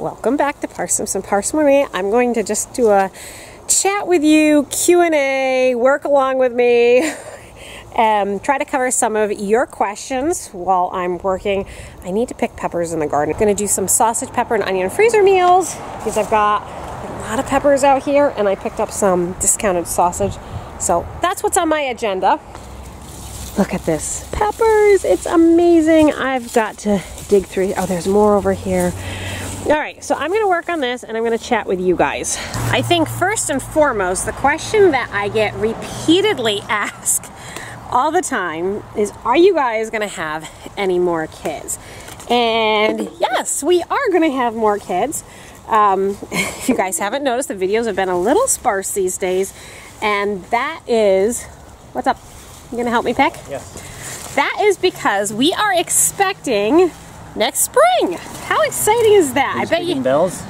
Welcome back to Parsnips and Parsimony. I'm going to just do a chat with you, Q&A, work along with me, try to cover some of your questions while I'm working. I need to pick peppers in the garden. I'm gonna do some sausage, pepper, and onion freezer meals because I've got a lot of peppers out here and I picked up some discounted sausage. So that's what's on my agenda. Look at this, peppers, it's amazing. I've got to dig through, oh, there's more over here. All right, so I'm gonna work on this and I'm gonna chat with you guys. I think first and foremost, the question that I get repeatedly asked all the time is, are you guys gonna have any more kids? And yes, we are gonna have more kids. If you guys haven't noticed, the videos have been a little sparse these days, and that is, what's up? You gonna help me pick? Yes. That is because we are expecting next spring. How exciting is that? I bet you bells.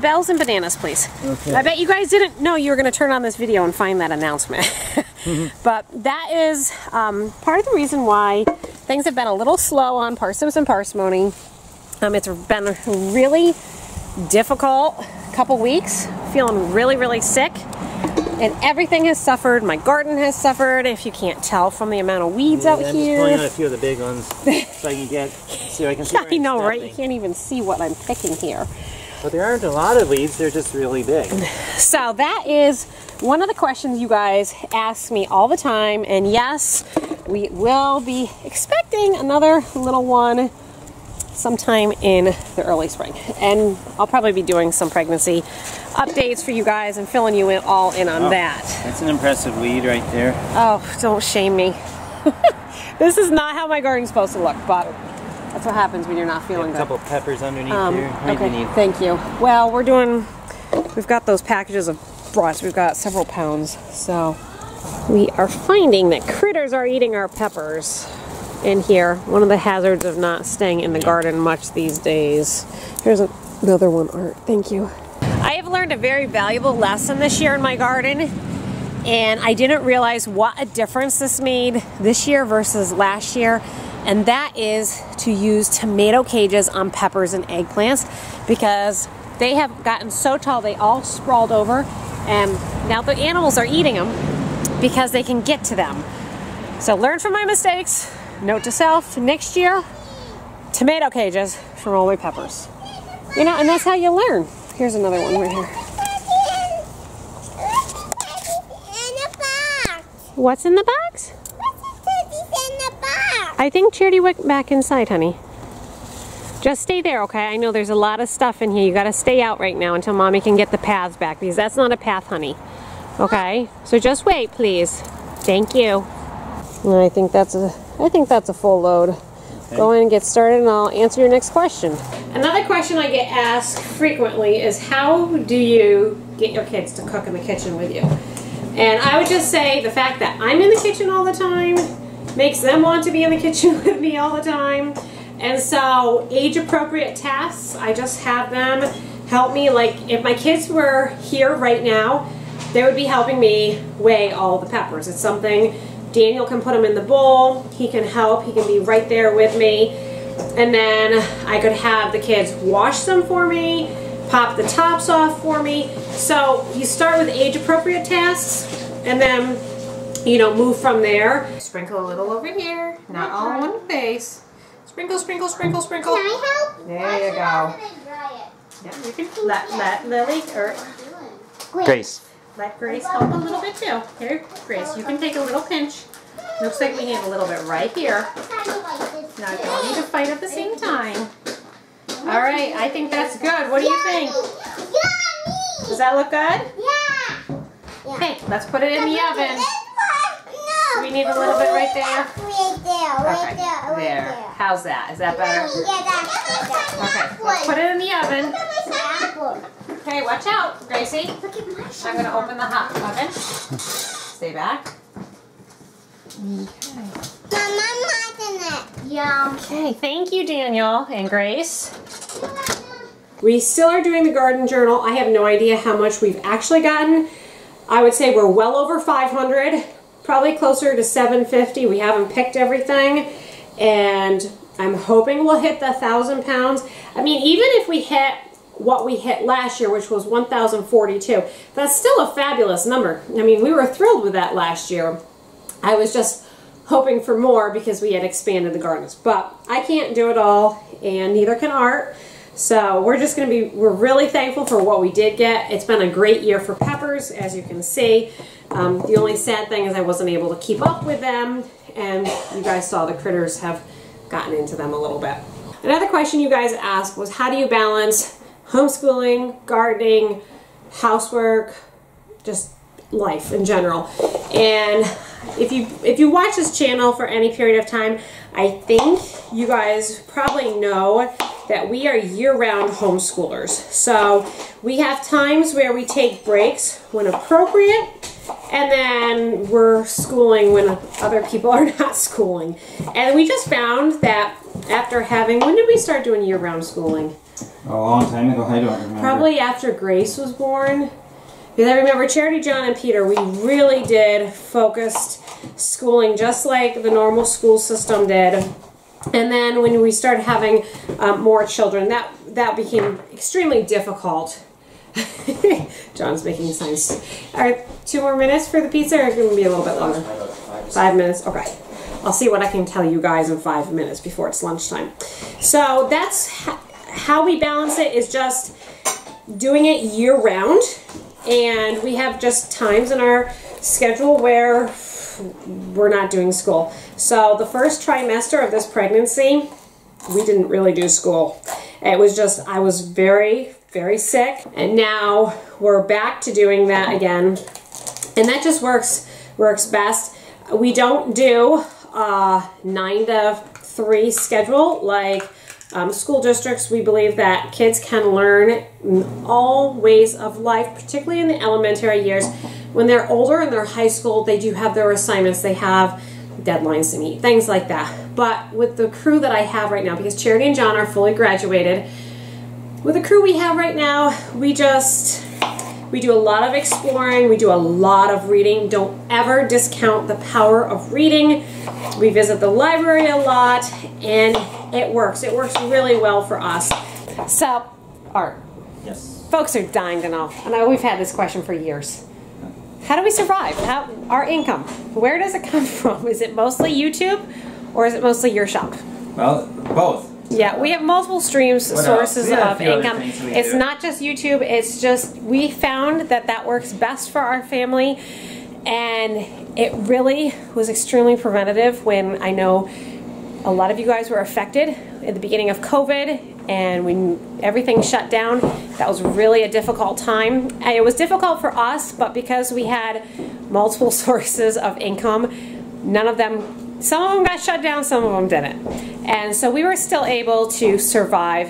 Bells and bananas, please. Okay. I bet you guys didn't know you were going to turn on this video and find that announcement. But that is part of the reason why things have been a little slow on Parsnips and Parsimony. It's been a really difficult couple weeks. Feeling really, really sick. And everything has suffered. My garden has suffered, if you can't tell from the amount of weeds out here. I'm just pulling out a few of the big ones so I can get, so I can see. I know, right? You can't even see what I'm picking here. But there aren't a lot of weeds, they're just really big. So that is one of the questions you guys ask me all the time. And yes, we will be expecting another little one sometime in the early spring, and I'll probably be doing some pregnancy updates for you guys and filling you in all in on that. That's an impressive weed right there. Oh, don't shame me. This is not how my garden's supposed to look, but that's what happens when you're not feeling good. A couple peppers underneath here. Okay, thank you. Well, we've got those packages of brush. We've got several pounds, so we are finding that critters are eating our peppers in here. One of the hazards of not staying in the garden much these days. Here's another one, Art. Thank you. I have learned a very valuable lesson this year in my garden, and I didn't realize what a difference this made this year versus last year, and that is to use tomato cages on peppers and eggplants because they have gotten so tall they all sprawled over, and now the animals are eating them because they can get to them. So learn from my mistakes. Note to self, next year, tomato cages for all my peppers. You know, and that's how you learn. Here's another one right here. What's in the box? What's in the box? I think Charity went back inside, honey. Just stay there, okay? I know there's a lot of stuff in here. You gotta stay out right now until Mommy can get the paths back because that's not a path, honey. Okay? So just wait, please. Thank you. And I think that's a full load. Okay. Go in and get started and I'll answer your next question. Another question I get asked frequently is, how do you get your kids to cook in the kitchen with you? And I would just say the fact that I'm in the kitchen all the time makes them want to be in the kitchen with me all the time. And so age-appropriate tasks, I just have them help me. Like if my kids were here right now, they would be helping me weigh all the peppers. It's something Daniel can put them in the bowl, he can help, he can be right there with me. And then I could have the kids wash them for me, pop the tops off for me. So you start with age-appropriate tasks and then, you know, move from there. Sprinkle a little over here, not all on one face. Sprinkle, sprinkle, sprinkle, sprinkle. Can I help? There you go. Yeah, you can let Lily or Grace. Let Grace help a little bit too. Here, Grace, you can take a little pinch. Looks like we need a little bit right here. Now, don't need to fight at the same time. All right, I think that's good. What do you think? Does that look good? Yeah. Okay, let's put it in the oven. We need a little bit right there. Right there. There. How's that? Is that better? Okay, let's put it in the oven. Okay, watch out, Gracie. Look at my shoe. I'm going to open the hot oven. Stay back. Okay. Mom, I'm liking it. Yum. Okay, thank you, Daniel and Grace. We still are doing the garden journal. I have no idea how much we've actually gotten. I would say we're well over 500, probably closer to 750. We haven't picked everything, and I'm hoping we'll hit the 1,000 pounds. I mean, even if we hit what we hit last year, which was 1,042. That's still a fabulous number. I mean, we were thrilled with that last year. I was just hoping for more because we had expanded the gardens, but I can't do it all, and neither can Art. So we're just going to be, we're really thankful for what we did get. It's been a great year for peppers, as you can see. The only sad thing is I wasn't able to keep up with them, and you guys saw the critters have gotten into them a little bit. Another question you guys asked was, how do you balance homeschooling, gardening, housework, just life in general? And if you watch this channel for any period of time, I think you guys probably know that we are year-round homeschoolers. So we have times where we take breaks when appropriate, and then we're schooling when other people are not schooling. And we just found that after having, when did we start doing year-round schooling? A long time ago, I don't remember. Probably after Grace was born. Because I remember Charity, John, and Peter, we really did focused schooling just like the normal school system did. And then when we started having more children, that became extremely difficult. John's making signs. All right, 2 more minutes for the pizza, or it's going to be a little bit longer? 5 minutes. Okay. I'll see what I can tell you guys in 5 minutes before it's lunchtime. So that's how we balance it, is just doing it year-round. And we have just times in our schedule where we're not doing school. So the first trimester of this pregnancy, we didn't really do school. It was just, I was very, very sick. And now we're back to doing that again. And that just works best. We don't do a 9 to 3 schedule like school districts. We believe that kids can learn all ways of life, particularly in the elementary years. When they're older and they're high school, they do have their assignments, they have deadlines to meet, things like that. But with the crew that I have right now, because Charity and John are fully graduated, with the crew we have right now, we do a lot of exploring, we do a lot of reading. Don't ever discount the power of reading. We visit the library a lot, and it works. It works really well for us. So, Art. Yes. Folks are dying to know. I know we've had this question for years. How do we survive? Our income, where does it come from? Is it mostly YouTube, or is it mostly your shop? Well, both. Yeah, we have multiple sources of income. It's not just YouTube. It's just, we found that works best for our family, and it really was extremely preventative when I know a lot of you guys were affected at the beginning of COVID, and when everything shut down, that was really a difficult time. It was difficult for us, but because we had multiple sources of income, none of them, some of them got shut down, some of them didn't. And so we were still able to survive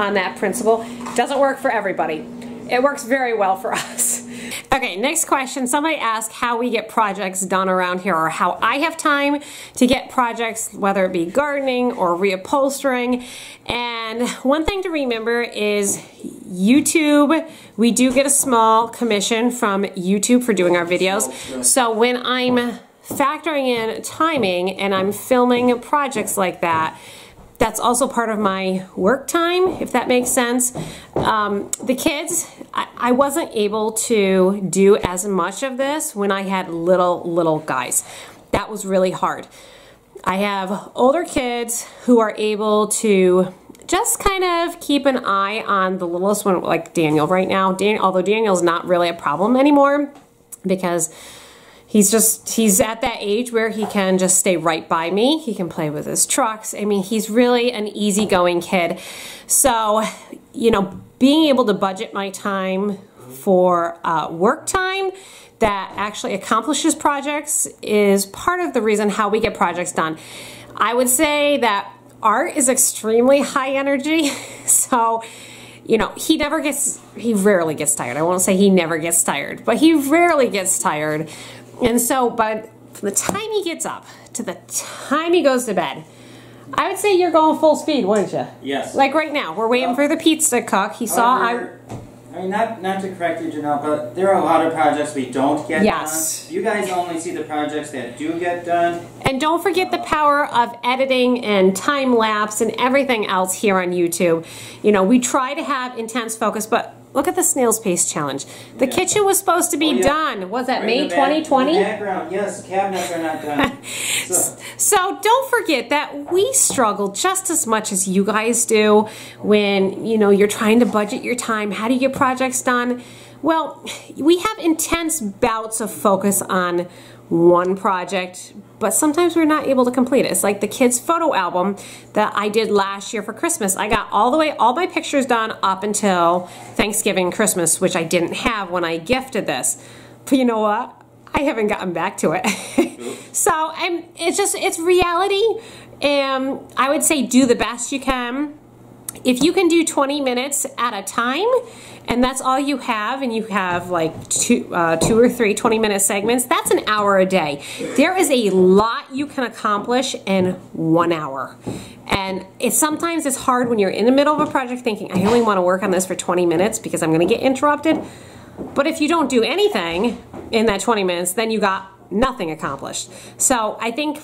on that principle. It doesn't work for everybody. It works very well for us. Okay, next question. Somebody asked how we get projects done around here, or how I have time to get projects, whether it be gardening or reupholstering. And one thing to remember is YouTube. We do get a small commission from YouTube for doing our videos. So when I'm factoring in timing and I'm filming projects like that, that's also part of my work time, if that makes sense. The kids, I wasn't able to do as much of this when I had little guys. That was really hard. I have older kids who are able to just kind of keep an eye on the littlest one, like Daniel right now. Although Daniel's not really a problem anymore, because he's at that age where he can just stay right by me. He can play with his trucks. I mean, he's really an easygoing kid. So, you know, being able to budget my time for work time that actually accomplishes projects is part of the reason how we get projects done. I would say that Art is extremely high energy. So, you know, he rarely gets tired. I won't say he never gets tired, but he rarely gets tired. And so, but from the time he gets up to the time he goes to bed, I would say you're going full speed, wouldn't you? Yes. Like right now, we're waiting for the pizza to cook. He saw I I mean, not to correct you, Janelle, but there are a lot of projects we don't get done. You guys only see the projects that do get done. And don't forget the power of editing and time lapse and everything else here on YouTube. You know, we try to have intense focus, but look at the snail's pace challenge. The kitchen was supposed to be done. Was that May 2020? Background, yes, cabinets are not done. So don't forget that we struggle just as much as you guys do when, you know, you're trying to budget your time. How do you get projects done? Well, we have intense bouts of focus on one project, but sometimes we're not able to complete it. It's like the kids' photo album that I did last year for Christmas. I got all my pictures done up until Thanksgiving and Christmas, which I didn't have when I gifted this. But you know what? I haven't gotten back to it. So it's reality. I would say do the best you can. If you can do 20 minutes at a time, and that's all you have, and you have like two or three 20-minute segments, that's an hour a day. There is a lot you can accomplish in 1 hour. And sometimes it's hard when you're in the middle of a project thinking, I only want to work on this for 20 minutes because I'm going to get interrupted. But if you don't do anything in that 20 minutes, then you got nothing accomplished. So I think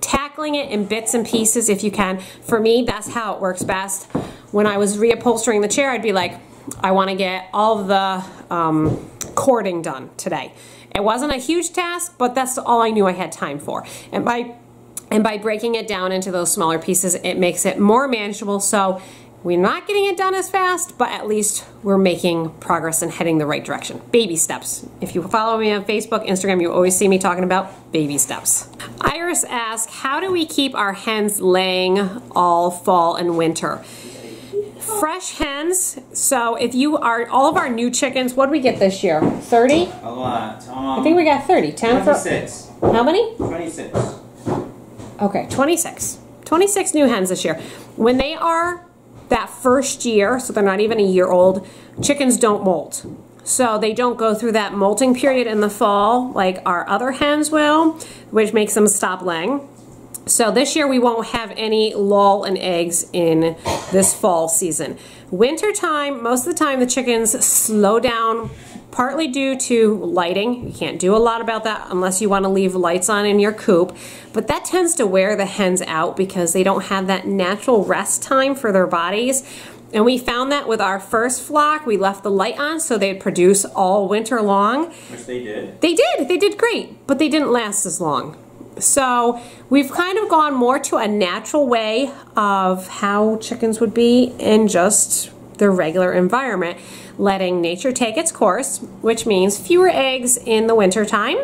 tackling it in bits and pieces if you can. For me, that's how it works best. When I was reupholstering the chair, I'd be like, I want to get all of the cording done today. It wasn't a huge task, but that's all I knew I had time for. And by breaking it down into those smaller pieces, it makes it more manageable. So we're not getting it done as fast, but at least we're making progress and heading the right direction. Baby steps. If you follow me on Facebook, Instagram, you always see me talking about baby steps. Iris asks, how do we keep our hens laying all fall and winter? Fresh hens, so if you are, all of our new chickens, what did we get this year? 30? A lot. I think we got 30. 10 26. For, how many? 26. Okay, 26. 26 new hens this year. When they are that first year, so they're not even a year old, chickens don't molt. So they don't go through that molting period in the fall like our other hens will, which makes them stop laying. So this year we won't have any lull in eggs in this fall season. Winter time, most of the time the chickens slow down, partly due to lighting. You can't do a lot about that unless you want to leave lights on in your coop, but that tends to wear the hens out because they don't have that natural rest time for their bodies. And we found that with our first flock, we left the light on so they'd produce all winter long. Which they did. They did. They did great, but they didn't last as long. So we've kind of gone more to a natural way of how chickens would be in just their regular environment, letting nature take its course, which means fewer eggs in the wintertime,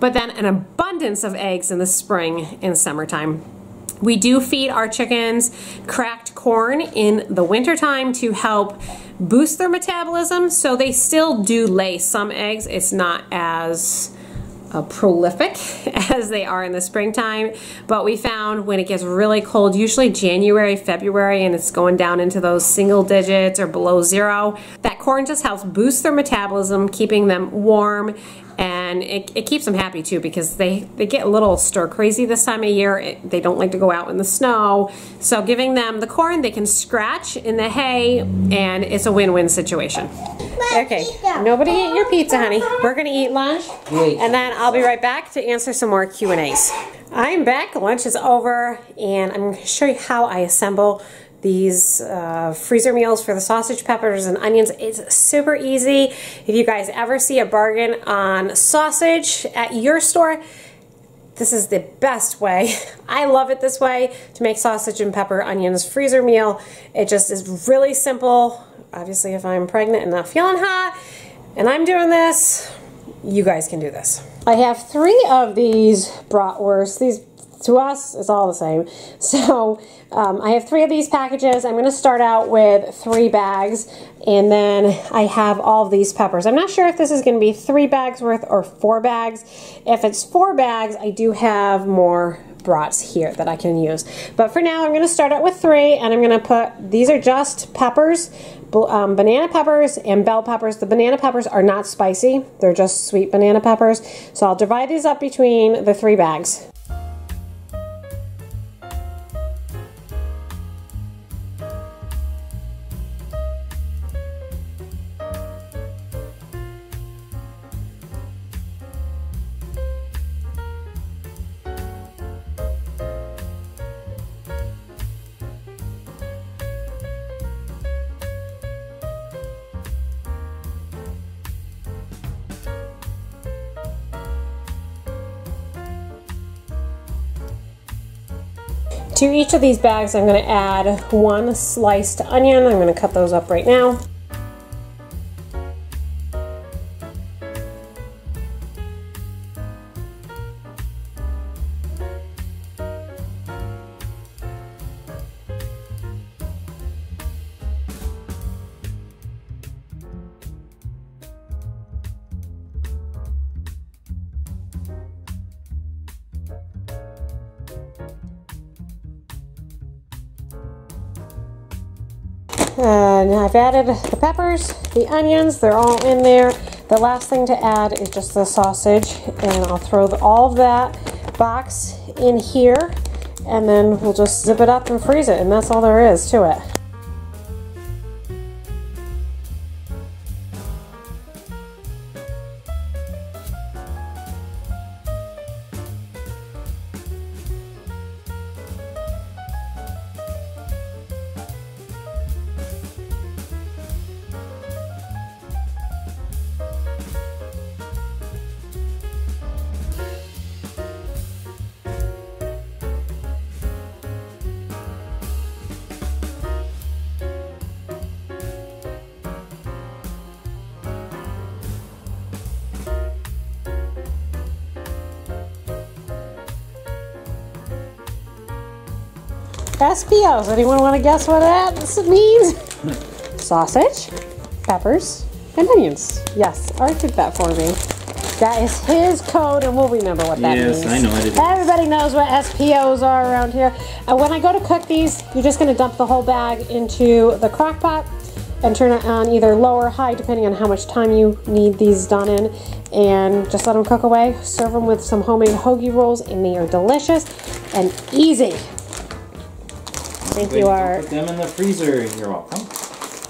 but then an abundance of eggs in the spring and summertime. We do feed our chickens cracked corn in the wintertime to help boost their metabolism, so they still do lay some eggs. It's not as prolific as they are in the springtime, but we found when it gets really cold, usually January, February, and it's going down into those single digits or below zero, that corn just helps boost their metabolism, keeping them warm, and it keeps them happy too because they get a little stir crazy this time of year. They don't like to go out in the snow, so giving them the corn, they can scratch in the hay, and it's a win-win situation. Okay, nobody eat your pizza, honey. We're gonna eat lunch, and then I'll be right back to answer some more Q&As. I'm back, lunch is over, and I'm gonna show you how I assemble these freezer meals for the sausage, peppers, and onions. It's super easy. If you guys ever see a bargain on sausage at your store, this is the best way. I love it this way to make sausage and pepper onions freezer meal. It just is really simple. Obviously, if I'm pregnant and not feeling hot and I'm doing this, you guys can do this. I have 3 of these bratwursts. These, to us, it's all the same. So I have 3 of these packages. I'm going to start out with 3 bags, and then I have all of these peppers. I'm not sure if this is going to be 3 bags worth or 4 bags. If it's 4 bags, I do have more brats here that I can use. But for now, I'm going to start out with 3, and I'm going to put, these are just peppers, banana peppers and bell peppers. The banana peppers are not spicy. They're just sweet banana peppers. So I'll divide these up between the 3 bags. To each of these bags, I'm going to add one sliced onion. I'm going to cut those up right now. And I've added the peppers, the onions, they're all in there. The last thing to add is just the sausage, and I'll throw all of that box in here, and then we'll just zip it up and freeze it, and that's all there is to it. SPOs. Anyone want to guess what that means? Sausage, peppers, and onions. Yes, Art did that for me. That is his code, and we'll remember what that means. Yes, I know what it is. Everybody knows what SPOs are around here. And when I go to cook these, you're just going to dump the whole bag into the crock pot and turn it on either low or high, depending on how much time you need these done in, and just let them cook away. Serve them with some homemade hoagie rolls, and they are delicious and easy. Thank you, Art. Put them in the freezer. You're welcome.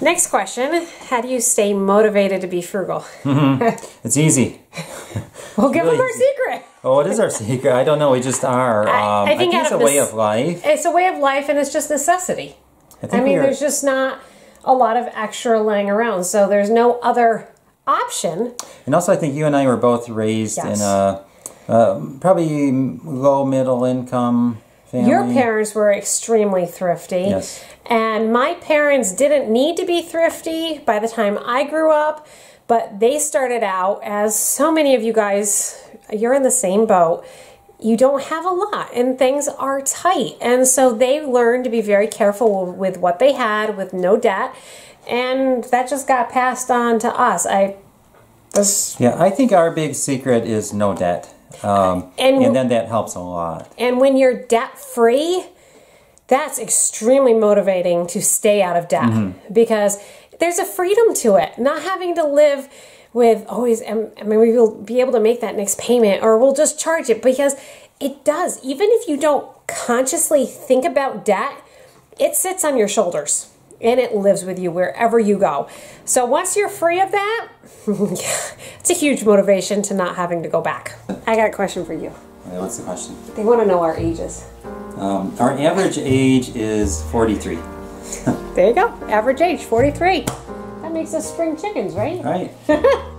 Next question. How do you stay motivated to be frugal? It's easy. We'll give them our secret. Oh, what is our secret? I don't know. We just are. I think it's a way of life. It's a way of life, and it's just necessity. I mean, there's just not a lot of extra lying around, so there's no other option. And also, I think you and I were both raised in a probably low, middle income family. Your parents were extremely thrifty. Yes. And my parents didn't need to be thrifty by the time I grew up, but they started out, as so many of you guys, you're in the same boat. You don't have a lot and things are tight. And so they learned to be very careful with what they had, with no debt. And that just got passed on to us. Yeah, I think our big secret is no debt. And then that helps a lot. And when you're debt-free, that's extremely motivating to stay out of debt, because there's a freedom to it. Not having to live with always, I mean, we will be able to make that next payment, or we'll just charge it, because it does. Even if you don't consciously think about debt, it sits on your shoulders and it lives with you wherever you go. So once you're free of that, it's a huge motivation to not having to go back. I got a question for you. Okay, what's the question? They want to know our ages. Our average age is 43. There you go. Average age, 43. That makes us spring chickens, right? Right.